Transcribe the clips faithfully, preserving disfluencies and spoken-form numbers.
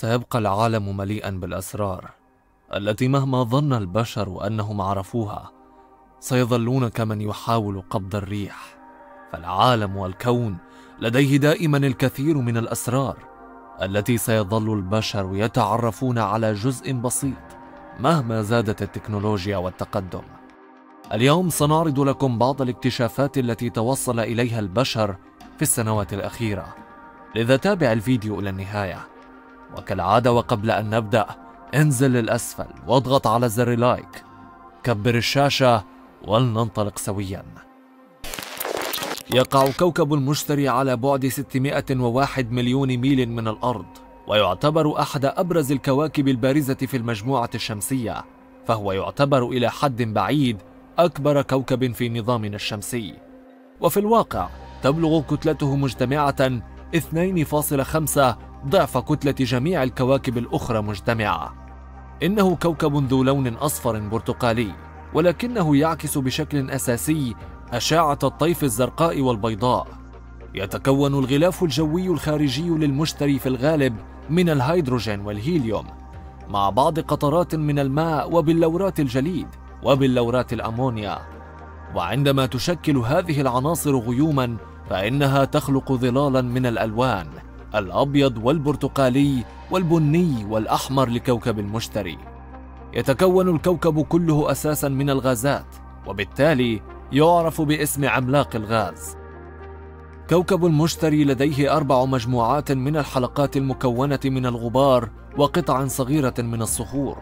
سيبقى العالم مليئا بالأسرار التي مهما ظن البشر أنهم عرفوها سيظلون كمن يحاول قبض الريح، فالعالم والكون لديه دائما الكثير من الأسرار التي سيظل البشر يتعرفون على جزء بسيط مهما زادت التكنولوجيا والتقدم. اليوم سنعرض لكم بعض الاكتشافات التي توصل إليها البشر في السنوات الأخيرة، لذا تابع الفيديو إلى النهاية، وكالعادة وقبل أن نبدأ انزل للأسفل واضغط على زر لايك، كبر الشاشة ولننطلق سويا. يقع كوكب المشتري على بعد ستمائة وواحد مليون ميل من الأرض، ويعتبر أحد أبرز الكواكب البارزة في المجموعة الشمسية، فهو يعتبر إلى حد بعيد أكبر كوكب في نظامنا الشمسي، وفي الواقع تبلغ كتلته مجتمعة اثنين فاصلة خمسة ضعف كتلة جميع الكواكب الأخرى مجتمعة. إنه كوكب ذو لون أصفر برتقالي، ولكنه يعكس بشكل أساسي أشعة الطيف الزرقاء والبيضاء. يتكون الغلاف الجوي الخارجي للمشتري في الغالب من الهيدروجين والهيليوم، مع بعض قطرات من الماء وبلورات الجليد وبلورات الأمونيا، وعندما تشكل هذه العناصر غيوماً فإنها تخلق ظلالاً من الألوان الأبيض والبرتقالي والبني والأحمر لكوكب المشتري. يتكون الكوكب كله أساساً من الغازات، وبالتالي يعرف باسم عملاق الغاز. كوكب المشتري لديه أربع مجموعات من الحلقات المكونة من الغبار وقطع صغيرة من الصخور،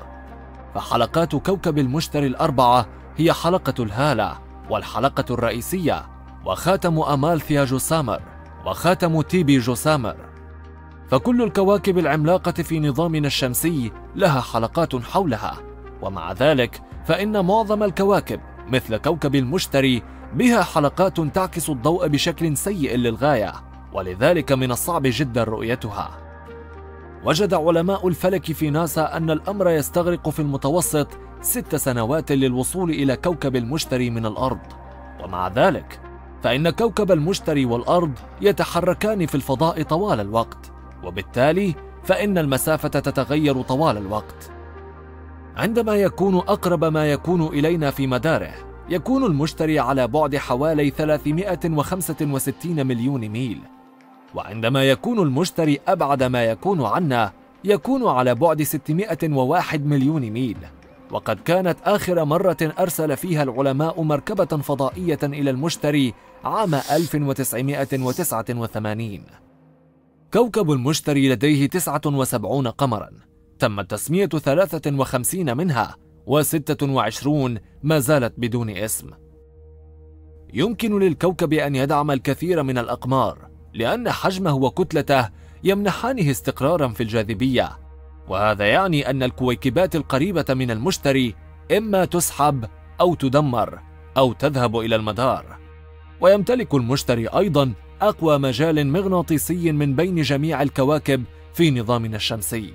فحلقات كوكب المشتري الأربعة هي حلقة الهالة، والحلقة الرئيسية، وخاتم أمالثيا جوسامر، وخاتم تيبي جوسامر. فكل الكواكب العملاقة في نظامنا الشمسي لها حلقات حولها، ومع ذلك فإن معظم الكواكب مثل كوكب المشتري بها حلقات تعكس الضوء بشكل سيء للغاية، ولذلك من الصعب جدا رؤيتها. وجد علماء الفلك في ناسا أن الأمر يستغرق في المتوسط ست سنوات للوصول إلى كوكب المشتري من الأرض، ومع ذلك فإن كوكب المشتري والأرض يتحركان في الفضاء طوال الوقت، وبالتالي فإن المسافة تتغير طوال الوقت. عندما يكون أقرب ما يكون إلينا في مداره، يكون المشتري على بعد حوالي ثلاثمائة وخمسة وستين مليون ميل، وعندما يكون المشتري أبعد ما يكون عنا، يكون على بعد ستمائة وواحد مليون ميل. وقد كانت آخر مرة أرسل فيها العلماء مركبة فضائية إلى المشتري عام ألف وتسعمائة وتسعة وثمانين. كوكب المشتري لديه تسعة وسبعين قمراً، تم تسمية ثلاثة وخمسين منها، وستة وعشرين ما زالت بدون اسم. يمكن للكوكب أن يدعم الكثير من الأقمار، لأن حجمه وكتلته يمنحانه استقراراً في الجاذبية، وهذا يعني أن الكويكبات القريبة من المشتري إما تسحب أو تدمر أو تذهب إلى المدار. ويمتلك المشتري أيضاً أقوى مجال مغناطيسي من بين جميع الكواكب في نظامنا الشمسي.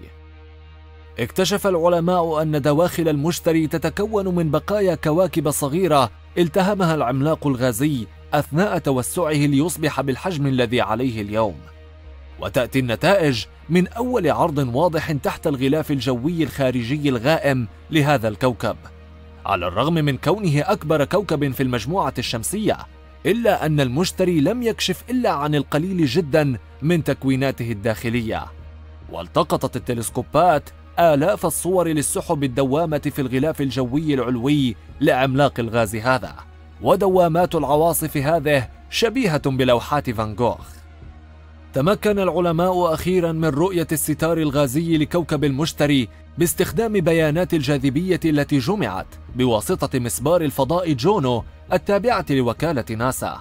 اكتشف العلماء أن دواخل المشتري تتكون من بقايا كواكب صغيرة التهمها العملاق الغازي أثناء توسعه ليصبح بالحجم الذي عليه اليوم، وتأتي النتائج من أول عرض واضح تحت الغلاف الجوي الخارجي الغائم لهذا الكوكب. على الرغم من كونه أكبر كوكب في المجموعة الشمسية، إلا أن المشتري لم يكشف إلا عن القليل جدا من تكويناته الداخلية، والتقطت التلسكوبات آلاف الصور للسحب الدوامة في الغلاف الجوي العلوي لعملاق الغاز هذا، ودوامات العواصف هذه شبيهة بلوحات فان جوخ. تمكن العلماء أخيراً من رؤية الستار الغازي لكوكب المشتري باستخدام بيانات الجاذبية التي جمعت بواسطة مسبار الفضاء جونو التابعة لوكالة ناسا.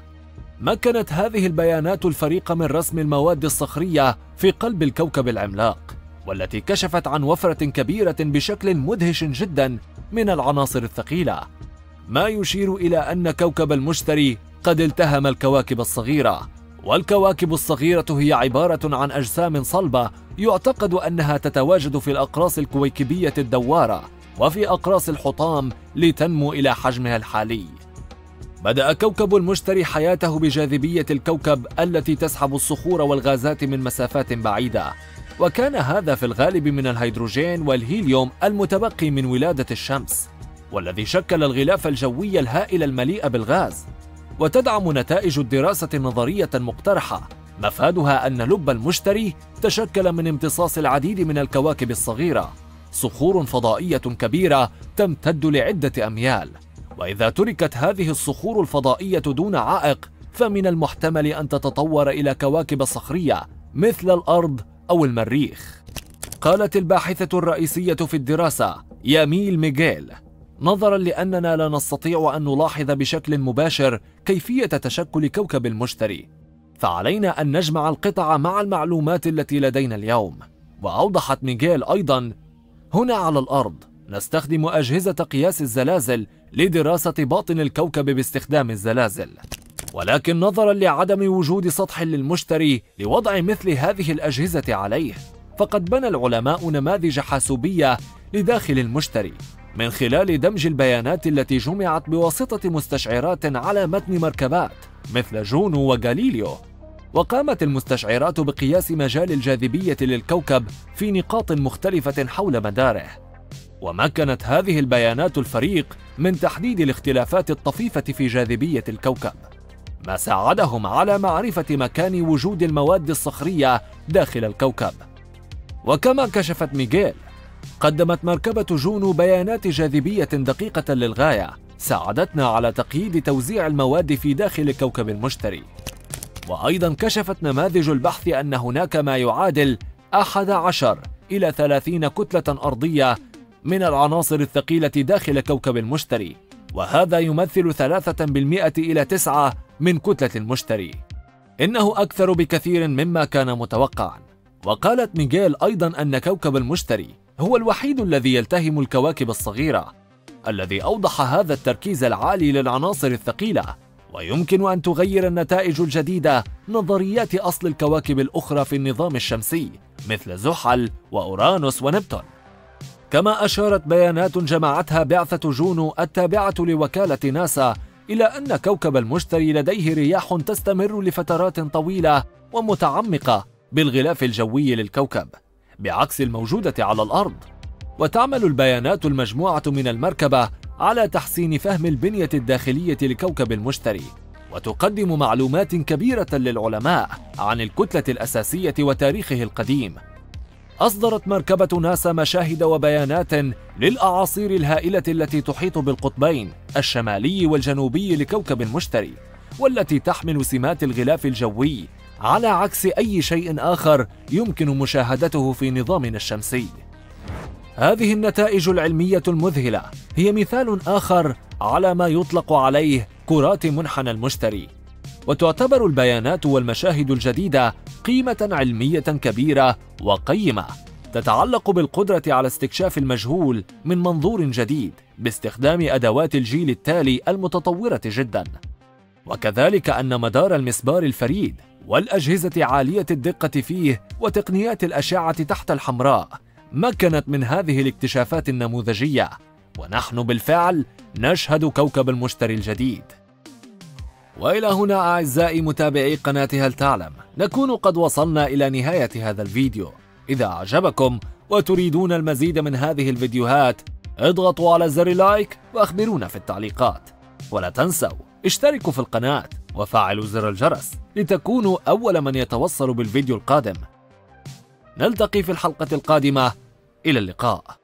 مكنت هذه البيانات الفريق من رسم المواد الصخرية في قلب الكوكب العملاق، والتي كشفت عن وفرة كبيرة بشكل مدهش جدا من العناصر الثقيلة، ما يشير إلى أن كوكب المشتري قد التهم الكواكب الصغيرة. والكواكب الصغيرة هي عبارة عن أجسام صلبة يعتقد أنها تتواجد في الأقراص الكويكبية الدوارة وفي أقراص الحطام لتنمو إلى حجمها الحالي. بدأ كوكب المشتري حياته بجاذبية الكوكب التي تسحب الصخور والغازات من مسافات بعيدة، وكان هذا في الغالب من الهيدروجين والهيليوم المتبقي من ولادة الشمس، والذي شكل الغلاف الجوي الهائل المليء بالغاز. وتدعم نتائج الدراسة النظرية المقترحة مفادها أن لب المشتري تشكل من امتصاص العديد من الكواكب الصغيرة، صخور فضائية كبيرة تمتد لعدة أميال، وإذا تركت هذه الصخور الفضائية دون عائق فمن المحتمل أن تتطور إلى كواكب صخرية مثل الأرض أو المريخ. قالت الباحثة الرئيسية في الدراسة ياميل ميغيل: نظرا لأننا لا نستطيع أن نلاحظ بشكل مباشر كيفية تشكل كوكب المشتري، فعلينا أن نجمع القطع مع المعلومات التي لدينا اليوم. وأوضحت ميغيل أيضا: هنا على الأرض نستخدم أجهزة قياس الزلازل لدراسة باطن الكوكب باستخدام الزلازل، ولكن نظرا لعدم وجود سطح للمشتري لوضع مثل هذه الأجهزة عليه، فقد بنى العلماء نماذج حاسوبية لداخل المشتري من خلال دمج البيانات التي جمعت بواسطة مستشعرات على متن مركبات مثل جونو وغاليليو. وقامت المستشعرات بقياس مجال الجاذبية للكوكب في نقاط مختلفة حول مداره، ومكنت هذه البيانات الفريق من تحديد الاختلافات الطفيفة في جاذبية الكوكب، ما ساعدهم على معرفة مكان وجود المواد الصخرية داخل الكوكب. وكما كشفت ميغيل، قدمت مركبة جونو بيانات جاذبية دقيقة للغاية ساعدتنا على تقييد توزيع المواد في داخل كوكب المشتري. وأيضا كشفت نماذج البحث أن هناك ما يعادل أحد عشر إلى ثلاثين كتلة أرضية من العناصر الثقيلة داخل كوكب المشتري، وهذا يمثل ثلاثة بالمئة إلى تسعة من كتلة المشتري. إنه أكثر بكثير مما كان متوقعا. وقالت ميغيل أيضا أن كوكب المشتري هو الوحيد الذي يلتهم الكواكب الصغيرة، الذي أوضح هذا التركيز العالي للعناصر الثقيلة، ويمكن أن تغير النتائج الجديدة نظريات أصل الكواكب الأخرى في النظام الشمسي مثل زحل وأورانوس ونبتون. كما أشارت بيانات جمعتها بعثة جونو التابعة لوكالة ناسا إلى أن كوكب المشتري لديه رياح تستمر لفترات طويلة ومتعمقة بالغلاف الجوي للكوكب، بعكس الموجودة على الأرض. وتعمل البيانات المجموعة من المركبة على تحسين فهم البنية الداخلية لكوكب المشتري، وتقدم معلومات كبيرة للعلماء عن الكتلة الأساسية وتاريخه القديم. أصدرت مركبة ناسا مشاهد وبيانات للأعاصير الهائلة التي تحيط بالقطبين الشمالي والجنوبي لكوكب المشتري، والتي تحمل سمات الغلاف الجوي على عكس أي شيء آخر يمكن مشاهدته في نظامنا الشمسي. هذه النتائج العلمية المذهلة هي مثال آخر على ما يطلق عليه كرات منحنى المشتري، وتعتبر البيانات والمشاهد الجديدة قيمة علمية كبيرة وقيمة تتعلق بالقدرة على استكشاف المجهول من منظور جديد باستخدام أدوات الجيل التالي المتطورة جدا، وكذلك أن مدار المسبار الفريد والأجهزة عالية الدقة فيه وتقنيات الأشعة تحت الحمراء مكنت من هذه الاكتشافات النموذجية، ونحن بالفعل نشهد كوكب المشتري الجديد. وإلى هنا أعزائي متابعي قناة هل تعلم، نكون قد وصلنا إلى نهاية هذا الفيديو. إذا أعجبكم وتريدون المزيد من هذه الفيديوهات، اضغطوا على زر لايك وأخبرونا في التعليقات، ولا تنسوا اشتركوا في القناة وفعلوا زر الجرس لتكونوا أول من يتوصل بالفيديو القادم. نلتقي في الحلقة القادمة، إلى اللقاء.